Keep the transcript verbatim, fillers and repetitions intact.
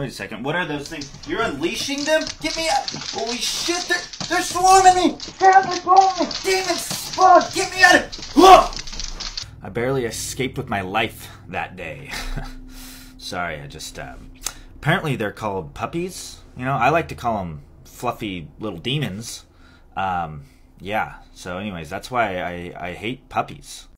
Wait a second, what are those things? You're unleashing them? Get me out! Holy shit, they're, they're swarming me! Help me, me! Demons! Oh, get me out of... Whoa! I barely escaped with my life that day. Sorry, I just, um... apparently they're called puppies. You know, I like to call them fluffy little demons. Um, yeah. So anyways, that's why I, I hate puppies.